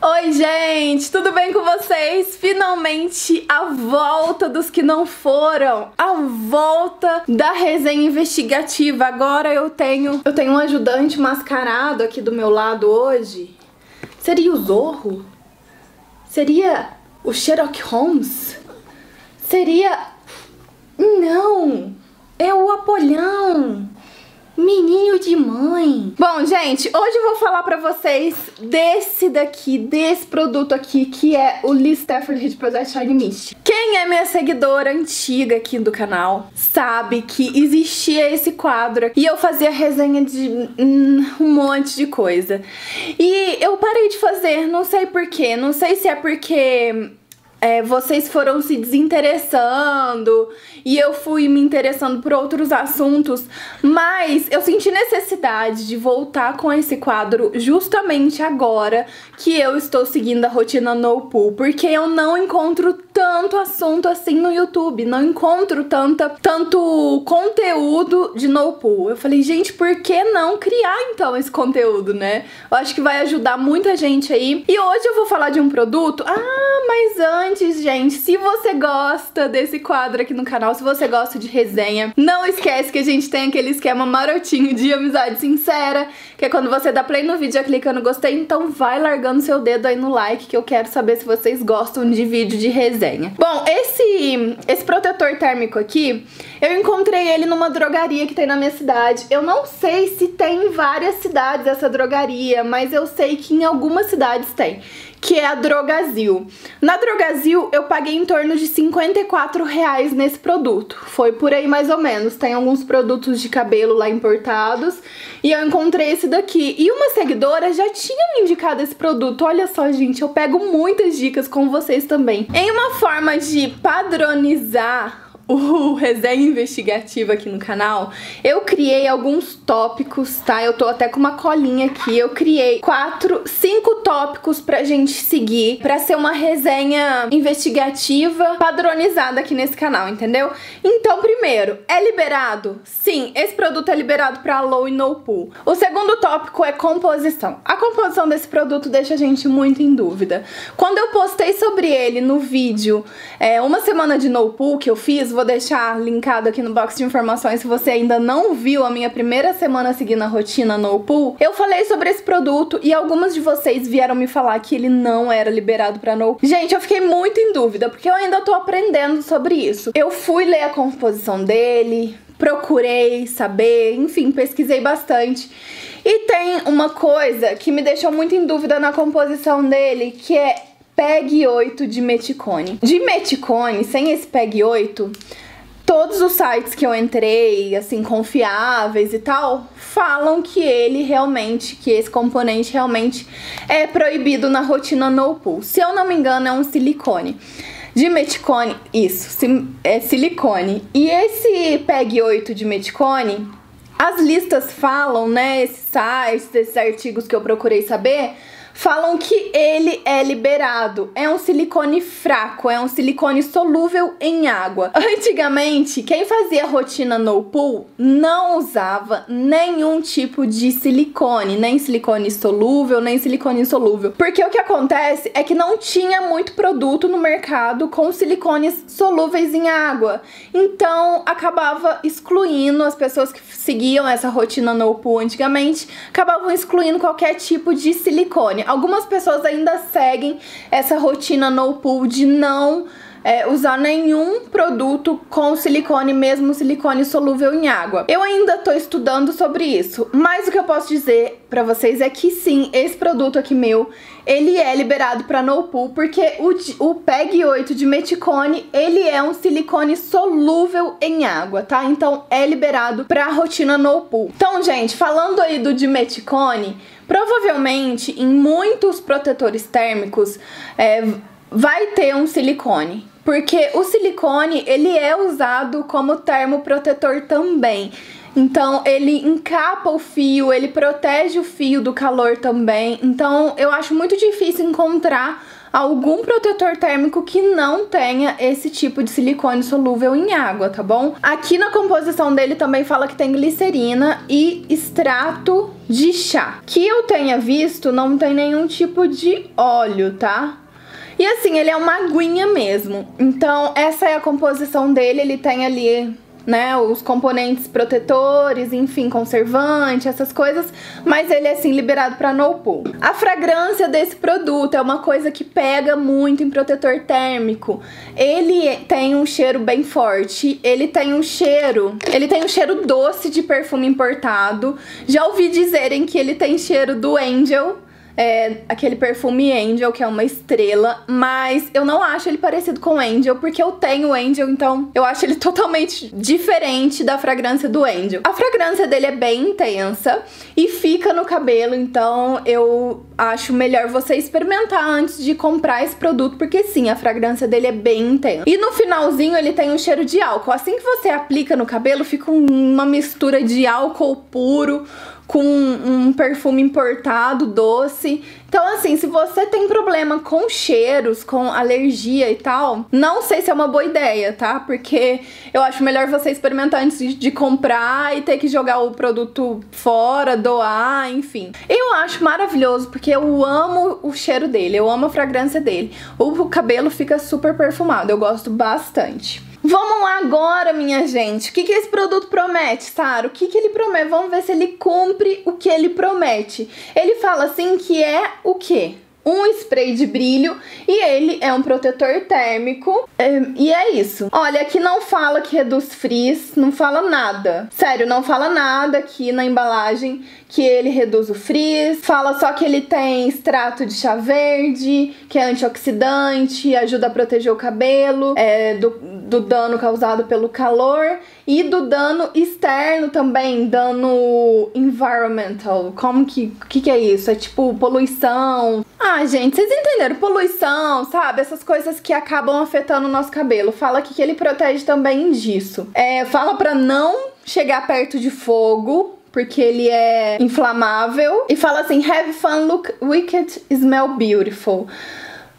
Oi, gente! Tudo bem com vocês? Finalmente a volta dos que não foram, a volta da resenha investigativa. Agora eu tenho um ajudante mascarado aqui do meu lado hoje. Seria o Zorro? Seria o Sherlock Holmes? Seria... não! É o Apolhão! Menino de mãe. Bom, gente, hoje eu vou falar pra vocês desse produto aqui, que é o Lee Stafford Heat Protection Shine Mist. Quem é minha seguidora antiga aqui do canal sabe que existia esse quadro e eu fazia resenha de um monte de coisa. E eu parei de fazer, não sei porquê, não sei se é porque... vocês foram se desinteressando e eu fui me interessando por outros assuntos, mas eu senti necessidade de voltar com esse quadro justamente agora que eu estou seguindo a rotina no pool, porque eu não encontro tanto assunto assim no YouTube, não encontro tanto conteúdo de no pool. Eu falei, gente, por que não criar então esse conteúdo, né? Eu acho que vai ajudar muita gente aí. E hoje eu vou falar de um produto... Ah, mas antes, gente, se você gosta desse quadro aqui no canal, se você gosta de resenha, não esquece que a gente tem aquele esquema marotinho de amizade sincera, que é quando você dá play no vídeo e clica no gostei, então vai largando seu dedo aí no like, que eu quero saber se vocês gostam de vídeo de resenha. Bom, esse protetor térmico aqui, eu encontrei ele numa drogaria que tem na minha cidade. Eu não sei se tem em várias cidades essa drogaria, mas eu sei que em algumas cidades tem, que é a Drogasil. Na Drogasil, eu paguei em torno de R$54 nesse produto. Foi por aí mais ou menos. Tem alguns produtos de cabelo lá importados e eu encontrei esse daqui. E uma seguidora já tinha me indicado esse produto. Olha só, gente, eu pego muitas dicas com vocês também. Em uma forma de padronizar o resenha investigativa aqui no canal, eu criei alguns tópicos, tá? Eu tô até com uma colinha aqui. Eu criei 5 tópicos pra gente seguir, pra ser uma resenha investigativa padronizada aqui nesse canal, entendeu? Então, primeiro, é liberado? Sim, esse produto é liberado pra low e no pool. O segundo tópico é composição. A composição desse produto deixa a gente muito em dúvida. Quando eu postei sobre ele no vídeo, uma semana de no pool que eu fiz, vou deixar linkado aqui no box de informações se você ainda não viu a minha primeira semana seguindo a rotina no pool. Eu falei sobre esse produto e algumas de vocês vieram me falar que ele não era liberado pra no pool. Gente, eu fiquei muito em dúvida, porque eu ainda tô aprendendo sobre isso. Eu fui ler a composição dele, procurei saber, enfim, pesquisei bastante. E tem uma coisa que me deixou muito em dúvida na composição dele, que é PEG-8 Dimeticone. Dimeticone, sem esse PEG-8, todos os sites que eu entrei, assim, confiáveis e tal, falam que ele realmente, que esse componente realmente é proibido na rotina no pool. Se eu não me engano, é um silicone. Dimeticone, isso, é silicone. E esse PEG-8 Dimeticone, as listas falam, né, esses sites, esses artigos que eu procurei saber, falam que ele é liberado. É um silicone fraco, é um silicone solúvel em água. Antigamente, quem fazia rotina no pool não usava nenhum tipo de silicone, nem silicone solúvel, nem silicone insolúvel, porque o que acontece é que não tinha muito produto no mercado com silicones solúveis em água. Então, acabava excluindo as pessoas que seguiam essa rotina no pool antigamente, acabavam excluindo qualquer tipo de silicone. Algumas pessoas ainda seguem essa rotina no pool de não usar nenhum produto com silicone, mesmo silicone solúvel em água. Eu ainda tô estudando sobre isso, mas o que eu posso dizer pra vocês é que sim, esse produto aqui meu, ele é liberado pra no pool, porque o PEG-8 Dimeticone, ele é um silicone solúvel em água, tá? Então é liberado pra rotina no pool. Então, gente, falando aí do Dimeticone, provavelmente em muitos protetores térmicos vai ter um silicone, porque o silicone ele é usado como termoprotetor também. Então ele encapa o fio, ele protege o fio do calor também. Então eu acho muito difícil encontrar algum protetor térmico que não tenha esse tipo de silicone solúvel em água, tá bom? Aqui na composição dele também fala que tem glicerina e extrato de chá. Que eu tenha visto, não tem nenhum tipo de óleo, tá? E assim, ele é uma aguinha mesmo. Então, essa é a composição dele. Ele tem ali, né, os componentes protetores, enfim, conservante, essas coisas, mas ele é assim liberado para no pool. A fragrância desse produto é uma coisa que pega muito em protetor térmico. Ele tem um cheiro bem forte, ele tem um cheiro doce de perfume importado. Já ouvi dizerem que ele tem cheiro do Angel, aquele perfume Angel, que é uma estrela, mas eu não acho ele parecido com Angel, porque eu tenho Angel, então eu acho ele totalmente diferente da fragrância do Angel. A fragrância dele é bem intensa e fica no cabelo, então eu acho melhor você experimentar antes de comprar esse produto, porque sim, a fragrância dele é bem intensa. E no finalzinho ele tem um cheiro de álcool. Assim que você aplica no cabelo, fica uma mistura de álcool puro com um perfume importado, doce. Então assim, se você tem problema com cheiros, com alergia e tal, não sei se é uma boa ideia, tá? Porque eu acho melhor você experimentar antes de comprar e ter que jogar o produto fora, doar, enfim. Eu acho maravilhoso, porque eu amo o cheiro dele, eu amo a fragrância dele. O cabelo fica super perfumado, eu gosto bastante. Vamos lá agora, minha gente. O que esse produto promete, Sara? O que ele promete? Vamos ver se ele cumpre o que ele promete. Ele fala assim que é o quê? Um spray de brilho e ele é um protetor térmico e é isso. Olha, aqui não fala que reduz frizz, não fala nada. Sério, não fala nada aqui na embalagem que ele reduz o frizz. Fala só que ele tem extrato de chá verde, que é antioxidante, ajuda a proteger o cabelo do dano causado pelo calor e do dano externo também, dano environmental. Como que é isso? É tipo poluição. Ah, gente, vocês entenderam? Poluição, sabe? Essas coisas que acabam afetando o nosso cabelo. Fala aqui que ele protege também disso. Fala pra não chegar perto de fogo, porque ele é inflamável. E fala assim, have fun, look wicked, smell beautiful.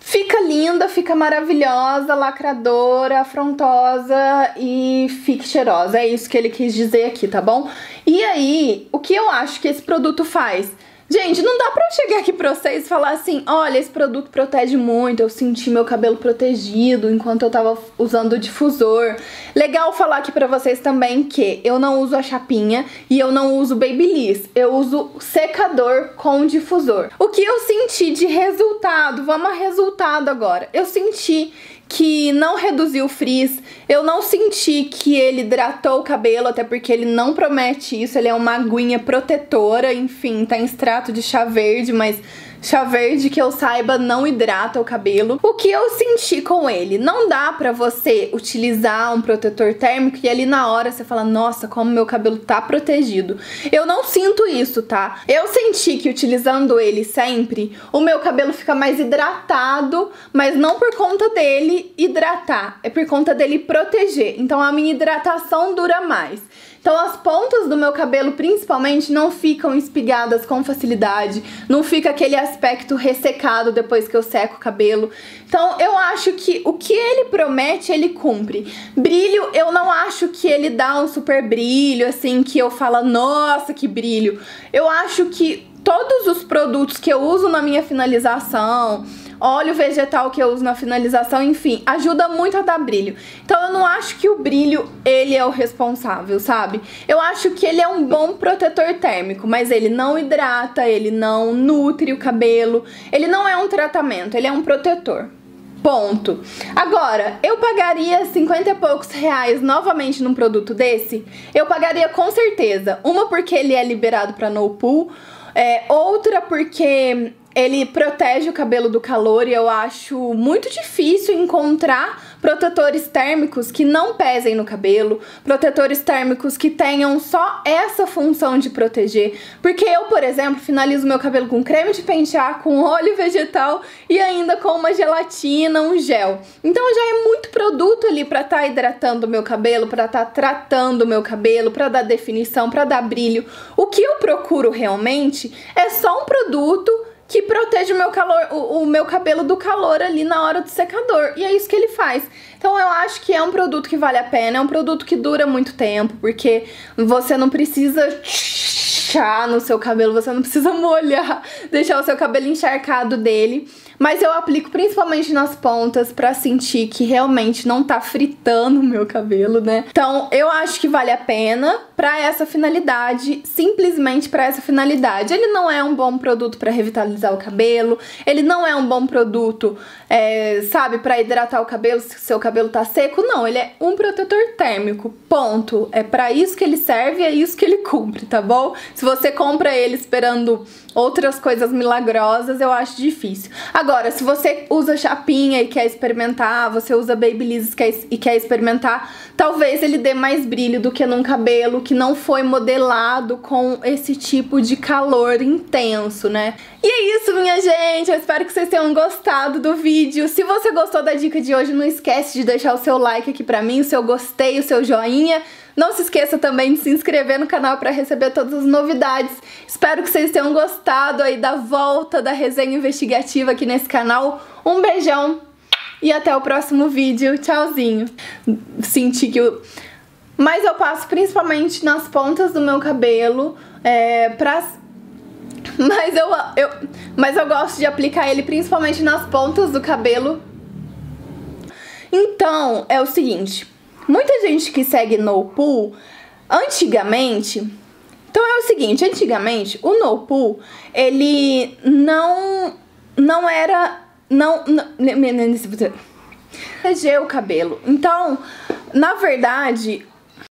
Fica linda, fica maravilhosa, lacradora, afrontosa e fique cheirosa. É isso que ele quis dizer aqui, tá bom? E aí, o que eu acho que esse produto faz? Gente, não dá pra eu chegar aqui pra vocês e falar assim, olha, esse produto protege muito, eu senti meu cabelo protegido enquanto eu tava usando o difusor. Legal falar aqui pra vocês também que eu não uso a chapinha e eu não uso Babyliss, eu uso secador com difusor. O que eu senti de resultado, vamos a resultado agora, eu senti que não reduziu o frizz, eu não senti que ele hidratou o cabelo, até porque ele não promete isso, ele é uma aguinha protetora, enfim, tá em extrato de chá verde, mas chá verde que eu saiba não hidrata o cabelo. O que eu senti com ele? Não dá pra você utilizar um protetor térmico e ali na hora você fala, nossa, como meu cabelo tá protegido. Eu não sinto isso, tá? Eu senti que utilizando ele sempre, o meu cabelo fica mais hidratado, mas não por conta dele hidratar, é por conta dele proteger. Então a minha hidratação dura mais. Então as pontas do meu cabelo, principalmente, não ficam espigadas com facilidade, não fica aquele aspecto ressecado depois que eu seco o cabelo. Então eu acho que o que ele promete, ele cumpre. Brilho, eu não acho que ele dá um super brilho, assim, que eu falo, nossa, que brilho. Eu acho que todos os produtos que eu uso na minha finalização, óleo vegetal que eu uso na finalização, enfim, ajuda muito a dar brilho. Então eu não acho que o brilho, ele é o responsável, sabe? Eu acho que ele é um bom protetor térmico, mas ele não hidrata, ele não nutre o cabelo, ele não é um tratamento, ele é um protetor. Ponto. Agora, eu pagaria 50 e poucos reais novamente num produto desse? Eu pagaria com certeza. Uma porque ele é liberado para no pool, outra porque ele protege o cabelo do calor e eu acho muito difícil encontrar protetores térmicos que não pesem no cabelo, protetores térmicos que tenham só essa função de proteger. Porque eu, por exemplo, finalizo meu cabelo com creme de pentear, com óleo vegetal e ainda com uma gelatina, um gel. Então já é muito produto ali pra tá hidratando o meu cabelo, pra tá tratando o meu cabelo, pra dar definição, pra dar brilho. O que eu procuro realmente é só um produto que protege o meu, meu cabelo do calor ali na hora do secador. E é isso que ele faz. Então eu acho que é um produto que vale a pena, é um produto que dura muito tempo, porque você não precisa no seu cabelo, você não precisa molhar, deixar o seu cabelo encharcado dele. Mas eu aplico principalmente nas pontas pra sentir que realmente não tá fritando o meu cabelo, né? Então eu acho que vale a pena pra essa finalidade, simplesmente pra essa finalidade. Ele não é um bom produto pra revitalizar o cabelo, ele não é um bom produto, sabe, pra hidratar o cabelo se o seu cabelo tá seco, não. Ele é um protetor térmico, ponto. É pra isso que ele serve, é isso que ele cumpre, tá bom? Se você compra ele esperando outras coisas milagrosas, eu acho difícil. Agora, se você usa chapinha e quer experimentar, você usa babyliss e quer experimentar, talvez ele dê mais brilho do que num cabelo que não foi modelado com esse tipo de calor intenso, né? E é isso, minha gente! Eu espero que vocês tenham gostado do vídeo. Se você gostou da dica de hoje, não esquece de deixar o seu like aqui pra mim, o seu gostei, o seu joinha. Não se esqueça também de se inscrever no canal para receber todas as novidades. Espero que vocês tenham gostado aí da volta da resenha investigativa aqui nesse canal. Um beijão e até o próximo vídeo. Tchauzinho. Senti que eu... Mas eu passo principalmente nas pontas do meu cabelo, Mas eu gosto de aplicar ele principalmente nas pontas do cabelo. Então, é o seguinte... Muita gente que segue no pool, antigamente... Então é o seguinte, antigamente, o no pool, ele não era... Não proteger o cabelo. Então, na verdade...